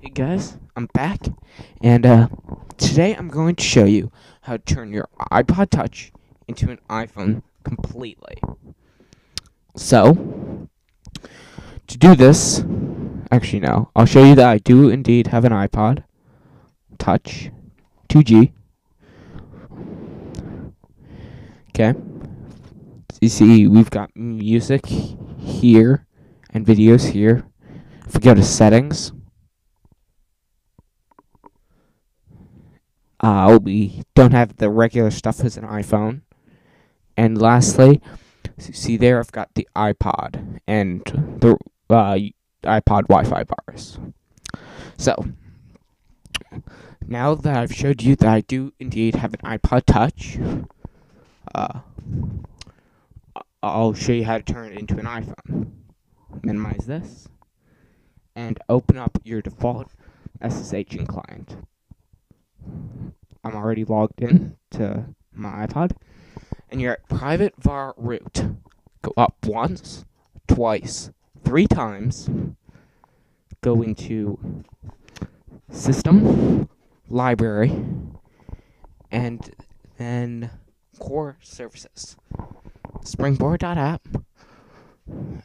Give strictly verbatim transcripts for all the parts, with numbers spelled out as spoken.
Hey guys, I'm back, and uh, today I'm going to show you how to turn your iPod Touch into an iPhone completely. So, to do this, actually no, I'll show you that I do indeed have an iPod Touch two G. Okay, so you see we've got music here and videos here. If we go to settings, Uh, we don't have the regular stuff as an iPhone. And lastly, see there, I've got the iPod and the uh, iPod Wi-Fi bars. So, now that I've showed you that I do indeed have an iPod Touch, uh, I'll show you how to turn it into an iPhone. Minimize this, and open up your default S S H client. I'm already logged in to my iPod, and you're at private var root. Go up once, twice, three times, go into system, library, and then core services, Springboard dot app,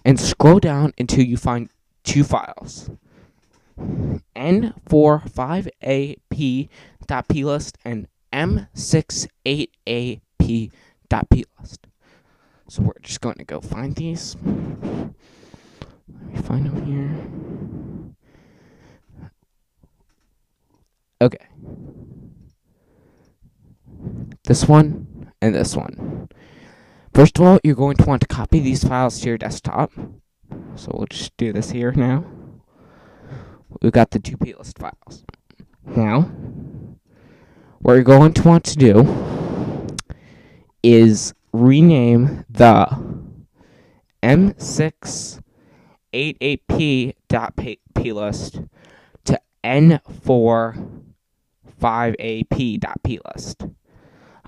and scroll down until you find two files. N forty-five A P dot plist and M sixty-eight A P dot plist. So we're just going to go find these. Let me find them here. Okay. This one and this one. First of all, you're going to want to copy these files to your desktop. So we'll just do this here now. We've got the two plist files. Now, what you're going to want to do is rename the M sixty-eight A P dot plist to N forty-five A P dot plist.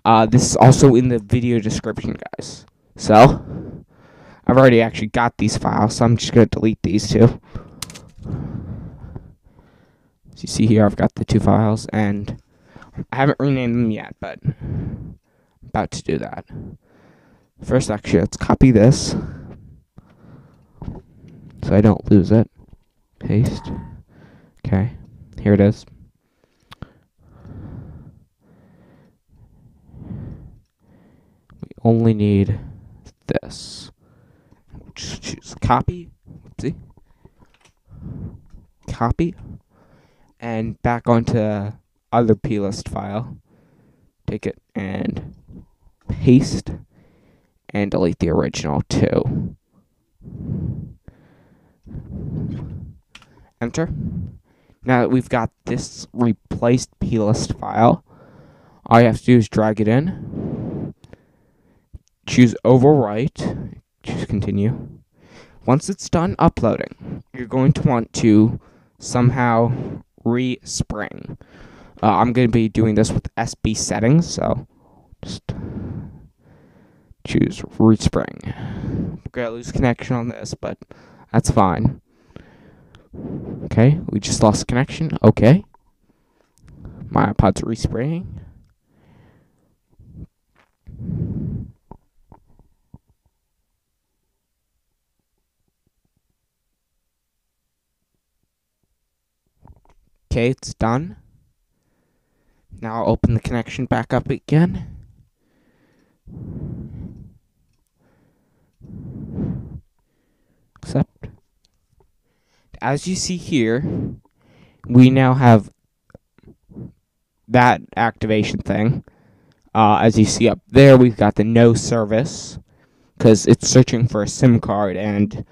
Uh, this is also in the video description, guys. So, I've already actually got these files, so I'm just going to delete these two. So you see here, I've got the two files, and I haven't renamed them yet, but I'm about to do that. First, actually, let's copy this, so I don't lose it. Paste. Okay, here it is. We only need this. We'll just choose copy. Let's see. Copy. And back onto other plist file, take it and paste, and delete the original too. Enter. Now that we've got this replaced plist file, all you have to do is drag it in, choose overwrite, choose continue. Once it's done uploading, you're going to want to somehow respring. Uh, I'm going to be doing this with S B settings, so just choose respring. We're going to lose connection on this, but that's fine. Okay, we just lost connection. Okay. My iPod's respringing. Okay, it's done. Now I'll open the connection back up again. Accept. As you see here, we now have that activation thing. Uh, as you see up there, we've got the no service, because it's searching for a SIM card, and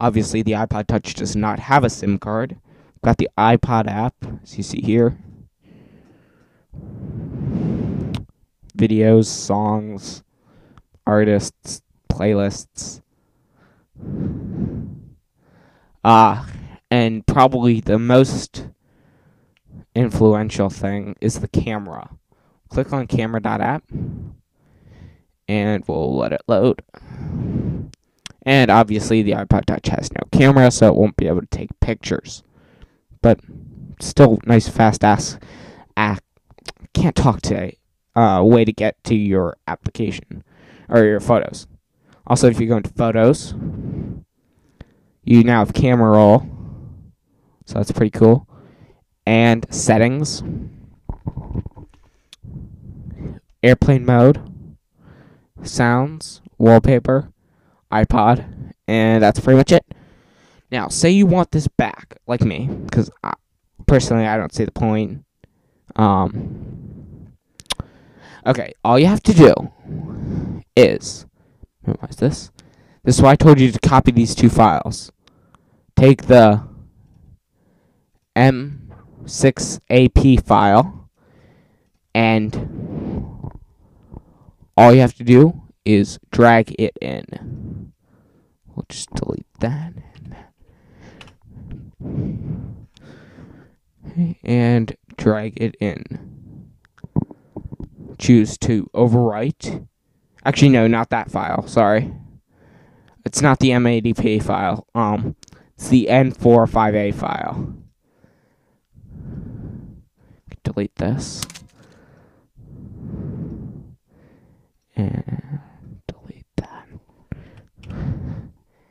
obviously the iPod Touch does not have a SIM card. Got the iPod app, as you see here. Videos, songs, artists, playlists. Ah, uh, and probably the most influential thing is the camera. Click on camera dot app, and we'll let it load. And obviously the iPod Touch has no camera, so it won't be able to take pictures. But still nice fast ass app can't talk today uh, way to get to your application or your photos. Also, if you go into photos, you now have camera roll, so that's pretty cool, and settings, airplane mode, sounds, wallpaper, iPod, and that's pretty much it. Now, say you want this back, like me, because personally I don't see the point. Um, okay, all you have to do is minimize this. This is why I told you to copy these two files. Take the M six A P file, and all you have to do is drag it in. We'll just delete that. And drag it in. Choose to overwrite. Actually, no, not that file. Sorry. It's not the M eighty P file. Um, it's the N forty-five A file. Delete this. And delete that.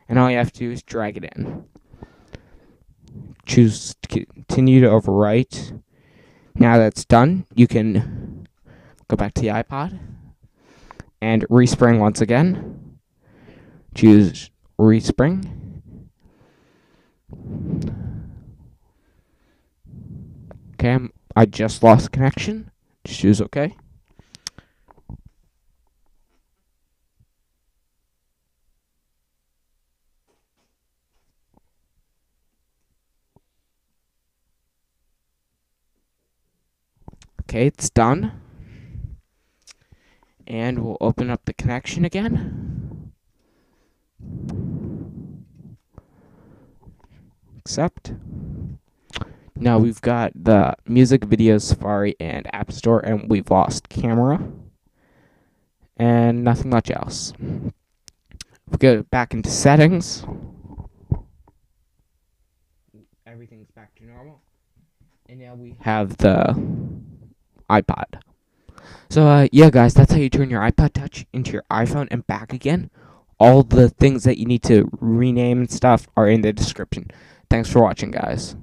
And all you have to do is drag it in. Choose to continue to overwrite. Now that's done, you can go back to the iPod and respring once again. Choose respring. Okay, I'm, I just lost connection. Just choose okay. Okay, it's done. And we'll open up the connection again. Accept. Now we've got the music, videos, Safari, and App Store, and we've lost camera. And nothing much else. We go back into settings. Everything's back to normal. And now we have the iPod. So uh, yeah guys, that's how you turn your iPod Touch into your iPhone and back again. All the things that you need to rename and stuff are in the description. Thanks for watching, guys.